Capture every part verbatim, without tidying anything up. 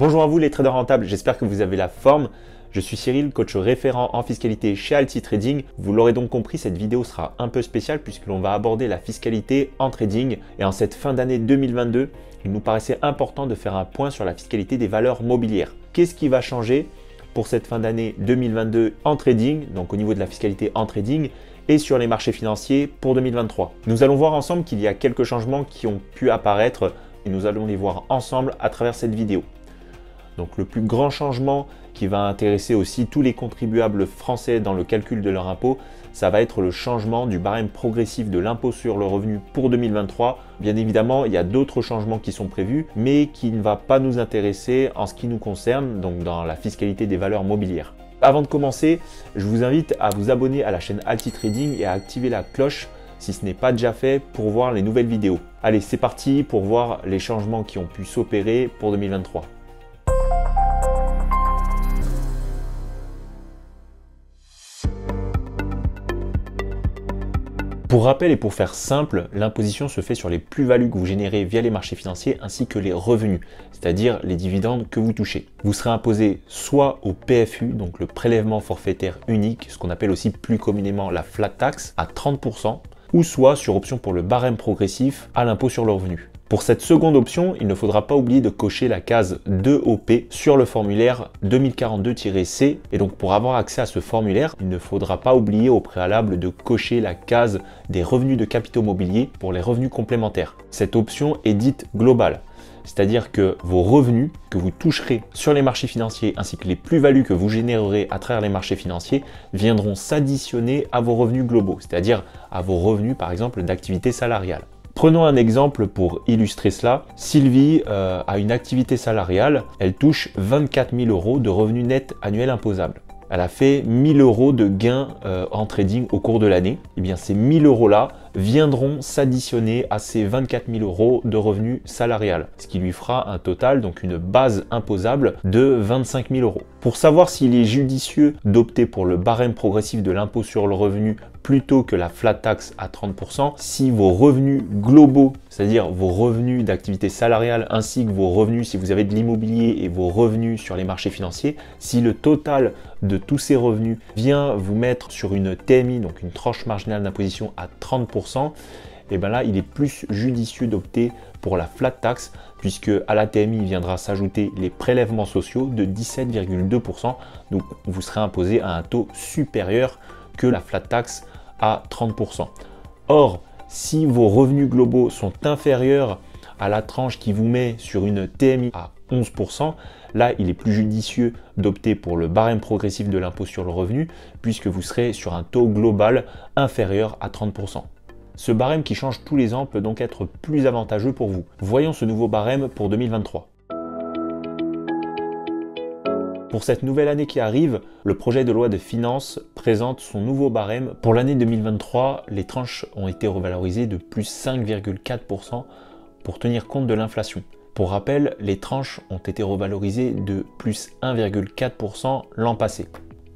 Bonjour à vous les traders rentables, j'espère que vous avez la forme. Je suis Cyril, coach référent en fiscalité chez Alti Trading. Vous l'aurez donc compris, cette vidéo sera un peu spéciale puisque l'on va aborder la fiscalité en trading. Et en cette fin d'année deux mille vingt-deux, il nous paraissait important de faire un point sur la fiscalité des valeurs mobilières. Qu'est-ce qui va changer pour cette fin d'année deux mille vingt-deux en trading, donc au niveau de la fiscalité en trading et sur les marchés financiers pour deux mille vingt-trois. Nous allons voir ensemble qu'il y a quelques changements qui ont pu apparaître et nous allons les voir ensemble à travers cette vidéo. Donc le plus grand changement qui va intéresser aussi tous les contribuables français dans le calcul de leur impôt, ça va être le changement du barème progressif de l'impôt sur le revenu pour deux mille vingt-trois. Bien évidemment, il y a d'autres changements qui sont prévus, mais qui ne va pas nous intéresser en ce qui nous concerne, donc dans la fiscalité des valeurs mobilières. Avant de commencer, je vous invite à vous abonner à la chaîne Alti Trading et à activer la cloche si ce n'est pas déjà fait pour voir les nouvelles vidéos. Allez, c'est parti pour voir les changements qui ont pu s'opérer pour deux mille vingt-trois. Pour rappel et pour faire simple, l'imposition se fait sur les plus-values que vous générez via les marchés financiers ainsi que les revenus, c'est-à-dire les dividendes que vous touchez. Vous serez imposé soit au P F U, donc le prélèvement forfaitaire unique, ce qu'on appelle aussi plus communément la flat tax, à trente pour cent, ou soit sur option pour le barème progressif à l'impôt sur le revenu. Pour cette seconde option, il ne faudra pas oublier de cocher la case deux O P sur le formulaire deux mille quarante-deux C. Et donc pour avoir accès à ce formulaire, il ne faudra pas oublier au préalable de cocher la case des revenus de capitaux mobiliers pour les revenus complémentaires. Cette option est dite globale, c'est-à-dire que vos revenus que vous toucherez sur les marchés financiers ainsi que les plus-values que vous générerez à travers les marchés financiers viendront s'additionner à vos revenus globaux, c'est-à-dire à vos revenus par exemple d'activité salariale. Prenons un exemple pour illustrer cela. Sylvie euh, a une activité salariale, elle touche vingt-quatre mille euros de revenus nets annuels imposables. Elle a fait mille euros de gains euh, en trading au cours de l'année. Et bien ces mille euros là viendront s'additionner à ces vingt-quatre mille euros de revenus salariales, ce qui lui fera un total, donc une base imposable de vingt-cinq mille euros. Pour savoir s'il est judicieux d'opter pour le barème progressif de l'impôt sur le revenu plutôt que la flat tax à trente pour cent, si vos revenus globaux, c'est-à-dire vos revenus d'activité salariale ainsi que vos revenus si vous avez de l'immobilier et vos revenus sur les marchés financiers, si le total de tous ces revenus vient vous mettre sur une T M I, donc une tranche marginale d'imposition à trente pour cent, et bien là il est plus judicieux d'opter pour la flat tax puisque à la T M I viendra s'ajouter les prélèvements sociaux de dix-sept virgule deux pour cent, donc vous serez imposé à un taux supérieur que la flat tax à trente pour cent. Or, si vos revenus globaux sont inférieurs à la tranche qui vous met sur une T M I à onze pour cent, là, il est plus judicieux d'opter pour le barème progressif de l'impôt sur le revenu puisque vous serez sur un taux global inférieur à trente pour cent. Ce barème qui change tous les ans peut donc être plus avantageux pour vous. Voyons ce nouveau barème pour deux mille vingt-trois. Pour cette nouvelle année qui arrive, le projet de loi de finances présente son nouveau barème. Pour l'année deux mille vingt-trois, les tranches ont été revalorisées de plus cinq virgule quatre pour cent pour tenir compte de l'inflation. Pour rappel, les tranches ont été revalorisées de plus un virgule quatre pour cent l'an passé.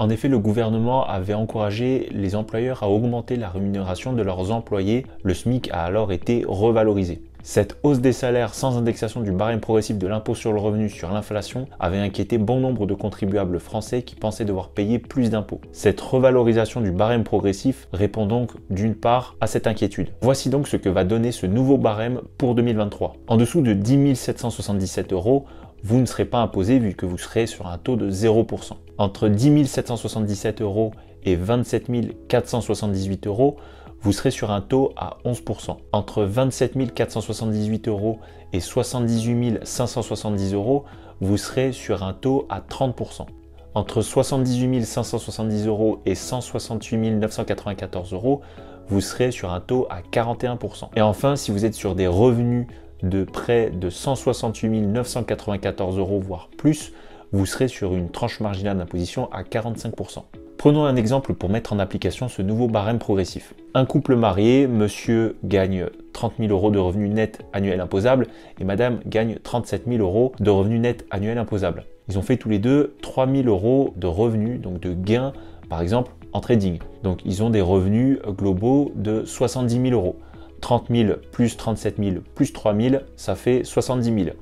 En effet, le gouvernement avait encouragé les employeurs à augmenter la rémunération de leurs employés. Le SMIC a alors été revalorisé. Cette hausse des salaires sans indexation du barème progressif de l'impôt sur le revenu sur l'inflation avait inquiété bon nombre de contribuables français qui pensaient devoir payer plus d'impôts. Cette revalorisation du barème progressif répond donc d'une part à cette inquiétude. Voici donc ce que va donner ce nouveau barème pour deux mille vingt-trois. En dessous de dix mille sept cent soixante-dix-sept euros, vous ne serez pas imposé vu que vous serez sur un taux de zéro pour cent. Entre dix mille sept cent soixante-dix-sept euros et vingt-sept mille quatre cent soixante-dix-huit euros, vous serez sur un taux à onze pour cent. Entre vingt-sept mille quatre cent soixante-dix-huit euros et soixante-dix-huit mille cinq cent soixante-dix euros, vous serez sur un taux à trente pour cent. Entre soixante-dix-huit mille cinq cent soixante-dix euros et cent soixante-huit mille neuf cent quatre-vingt-quatorze euros, vous serez sur un taux à quarante et un pour cent. Et enfin, si vous êtes sur des revenus de près de cent soixante-huit mille neuf cent quatre-vingt-quatorze euros, voire plus, vous serez sur une tranche marginale d'imposition à quarante-cinq pour cent. Prenons un exemple pour mettre en application ce nouveau barème progressif. Un couple marié, monsieur gagne trente mille euros de revenus nets annuels imposables et madame gagne trente-sept mille euros de revenus nets annuels imposables. Ils ont fait tous les deux trois mille euros de revenus, donc de gains, par exemple en trading. Donc ils ont des revenus globaux de soixante-dix mille euros. trente mille plus trente-sept mille plus trois mille, ça fait soixante-dix mille.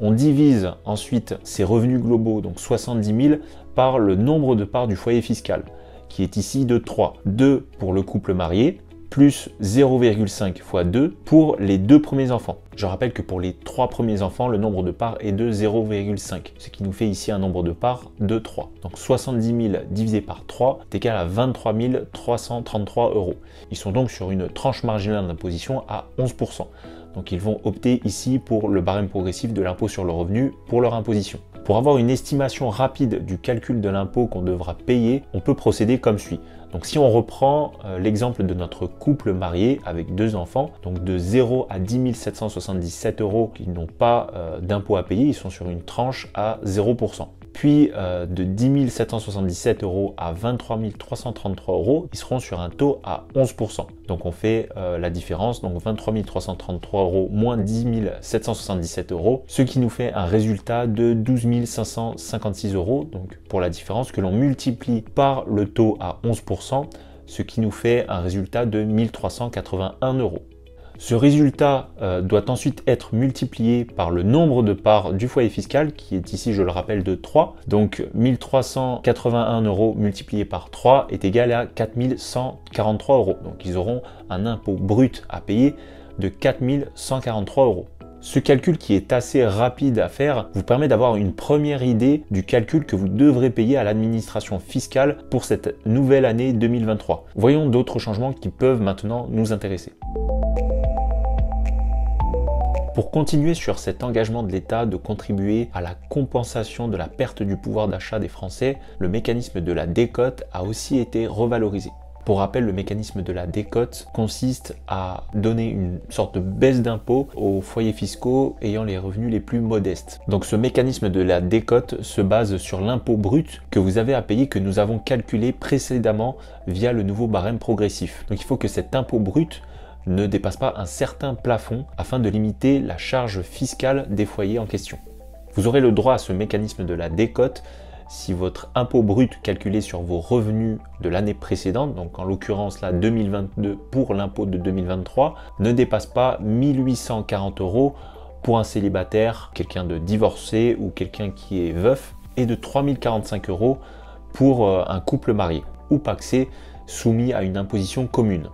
On divise ensuite ces revenus globaux, donc soixante-dix mille, par le nombre de parts du foyer fiscal, qui est ici de trois. deux pour le couple marié, plus zéro virgule cinq fois deux pour les deux premiers enfants. Je rappelle que pour les trois premiers enfants, le nombre de parts est de zéro virgule cinq, ce qui nous fait ici un nombre de parts de trois. Donc soixante-dix mille divisé par trois est égal à vingt-trois mille trois cent trente-trois euros. Ils sont donc sur une tranche marginale d'imposition à onze pour cent. Donc ils vont opter ici pour le barème progressif de l'impôt sur le revenu pour leur imposition. Pour avoir une estimation rapide du calcul de l'impôt qu'on devra payer, on peut procéder comme suit. Donc si on reprend euh, l'exemple de notre couple marié avec deux enfants, donc de zéro à dix mille sept cent soixante-dix-sept euros, ils n'ont pas euh, d'impôt à payer, ils sont sur une tranche à zéro pour cent. Puis euh, de dix mille sept cent soixante-dix-sept euros à vingt-trois mille trois cent trente-trois euros, ils seront sur un taux à onze pour cent. Donc on fait euh, la différence, donc vingt-trois mille trois cent trente-trois euros moins dix mille sept cent soixante-dix-sept euros, ce qui nous fait un résultat de douze mille cinq cent cinquante-six euros. Donc pour la différence que l'on multiplie par le taux à onze pour cent, ce qui nous fait un résultat de mille trois cent quatre-vingt-un euros. Ce résultat euh, doit ensuite être multiplié par le nombre de parts du foyer fiscal, qui est ici, je le rappelle, de trois. Donc mille trois cent quatre-vingt-un euros multiplié par trois est égal à quatre mille cent quarante-trois euros. Donc ils auront un impôt brut à payer de quatre mille cent quarante-trois euros. Ce calcul, qui est assez rapide à faire, vous permet d'avoir une première idée du calcul que vous devrez payer à l'administration fiscale pour cette nouvelle année deux mille vingt-trois. Voyons d'autres changements qui peuvent maintenant nous intéresser. Pour continuer sur cet engagement de l'État de contribuer à la compensation de la perte du pouvoir d'achat des Français, le mécanisme de la décote a aussi été revalorisé. Pour rappel, le mécanisme de la décote consiste à donner une sorte de baisse d'impôt aux foyers fiscaux ayant les revenus les plus modestes. Donc ce mécanisme de la décote se base sur l'impôt brut que vous avez à payer, que nous avons calculé précédemment via le nouveau barème progressif. Donc il faut que cet impôt brut ne dépasse pas un certain plafond afin de limiter la charge fiscale des foyers en question. Vous aurez le droit à ce mécanisme de la décote si votre impôt brut calculé sur vos revenus de l'année précédente, donc en l'occurrence là deux mille vingt-deux pour l'impôt de deux mille vingt-trois, ne dépasse pas mille huit cent quarante euros pour un célibataire, quelqu'un de divorcé ou quelqu'un qui est veuf, et de trois mille quarante-cinq euros pour un couple marié ou pacsé soumis à une imposition commune,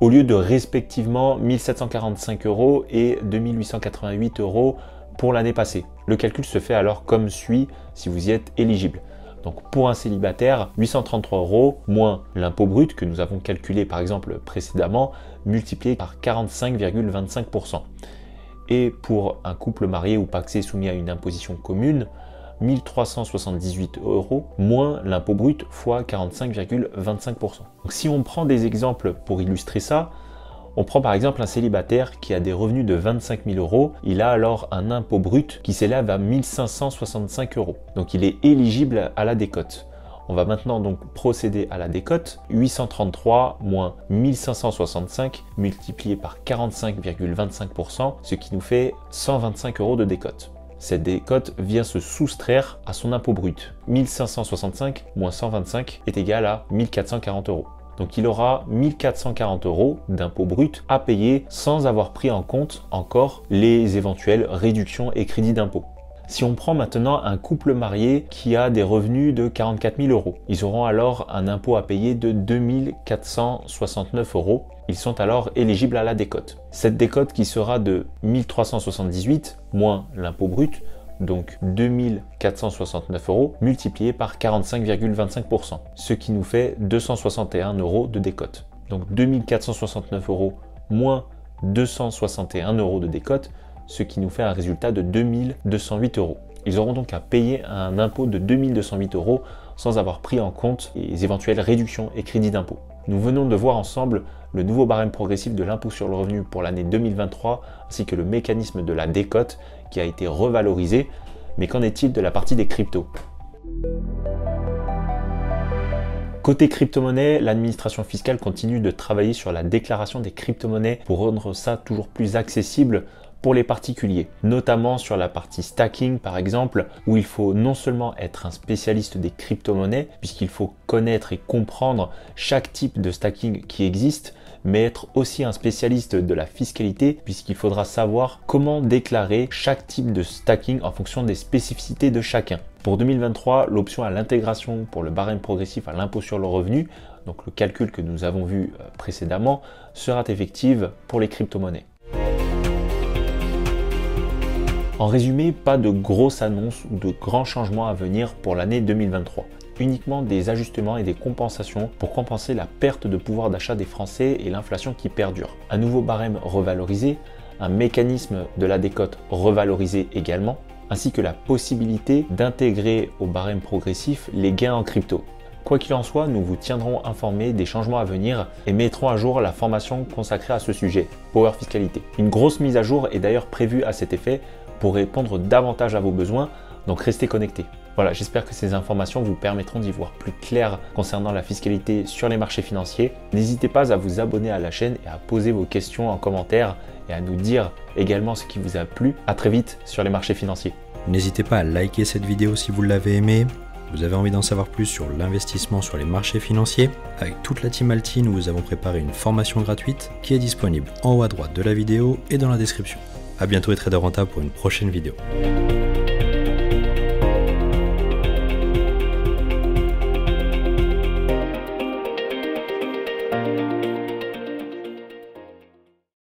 au lieu de respectivement mille sept cent quarante-cinq euros et deux mille huit cent quatre-vingt-huit euros pour l'année passée. Le calcul se fait alors comme suit si vous y êtes éligible. Donc pour un célibataire, huit cent trente-trois euros moins l'impôt brut que nous avons calculé par exemple précédemment, multiplié par quarante-cinq virgule vingt-cinq pour cent. Et pour un couple marié ou pacsé soumis à une imposition commune, mille trois cent soixante-dix-huit euros moins l'impôt brut fois quarante-cinq virgule vingt-cinq pour cent. Donc si on prend des exemples pour illustrer ça, on prend par exemple un célibataire qui a des revenus de vingt-cinq mille euros, il a alors un impôt brut qui s'élève à mille cinq cent soixante-cinq euros. Donc il est éligible à la décote. On va maintenant donc procéder à la décote. huit cent trente-trois moins mille cinq cent soixante-cinq multiplié par quarante-cinq virgule vingt-cinq pour cent, ce qui nous fait cent vingt-cinq euros de décote. Cette décote vient se soustraire à son impôt brut. mille cinq cent soixante-cinq moins cent vingt-cinq est égal à mille quatre cent quarante euros. Donc il aura mille quatre cent quarante euros d'impôt brut à payer sans avoir pris en compte encore les éventuelles réductions et crédits d'impôt. Si on prend maintenant un couple marié qui a des revenus de quarante-quatre mille euros, ils auront alors un impôt à payer de deux mille quatre cent soixante-neuf euros. Ils sont alors éligibles à la décote. Cette décote qui sera de mille trois cent soixante-dix-huit moins l'impôt brut, donc deux mille quatre cent soixante-neuf euros, multiplié par quarante-cinq virgule vingt-cinq pour cent, ce qui nous fait deux cent soixante et un euros de décote. Donc deux mille quatre cent soixante-neuf euros moins deux cent soixante et un euros de décote, ce qui nous fait un résultat de deux mille deux cent huit euros. Ils auront donc à payer un impôt de deux mille deux cent huit euros sans avoir pris en compte les éventuelles réductions et crédits d'impôt. Nous venons de voir ensemble le nouveau barème progressif de l'impôt sur le revenu pour l'année deux mille vingt-trois, ainsi que le mécanisme de la décote qui a été revalorisé. Mais qu'en est-il de la partie des cryptos? Côté crypto-monnaie, l'administration fiscale continue de travailler sur la déclaration des crypto-monnaies pour rendre ça toujours plus accessible pour les particuliers, notamment sur la partie stacking par exemple, où il faut non seulement être un spécialiste des crypto-monnaies, puisqu'il faut connaître et comprendre chaque type de stacking qui existe, mais être aussi un spécialiste de la fiscalité, puisqu'il faudra savoir comment déclarer chaque type de stacking en fonction des spécificités de chacun. Pour deux mille vingt-trois, l'option à l'intégration pour le barème progressif à l'impôt sur le revenu, donc le calcul que nous avons vu précédemment, sera effective pour les crypto-monnaies. En résumé, pas de grosses annonces ou de grands changements à venir pour l'année deux mille vingt-trois. Uniquement des ajustements et des compensations pour compenser la perte de pouvoir d'achat des Français et l'inflation qui perdure. Un nouveau barème revalorisé, un mécanisme de la décote revalorisé également, ainsi que la possibilité d'intégrer au barème progressif les gains en crypto. Quoi qu'il en soit, nous vous tiendrons informés des changements à venir et mettrons à jour la formation consacrée à ce sujet, Power Fiscalité. Une grosse mise à jour est d'ailleurs prévue à cet effet pour répondre davantage à vos besoins, donc restez connectés. Voilà, j'espère que ces informations vous permettront d'y voir plus clair concernant la fiscalité sur les marchés financiers. N'hésitez pas à vous abonner à la chaîne et à poser vos questions en commentaire et à nous dire également ce qui vous a plu. À très vite sur les marchés financiers. N'hésitez pas à liker cette vidéo si vous l'avez aimée. Vous avez envie d'en savoir plus sur l'investissement sur les marchés financiers? Avec toute la team Alti, nous vous avons préparé une formation gratuite qui est disponible en haut à droite de la vidéo et dans la description. A bientôt les traders rentables pour une prochaine vidéo.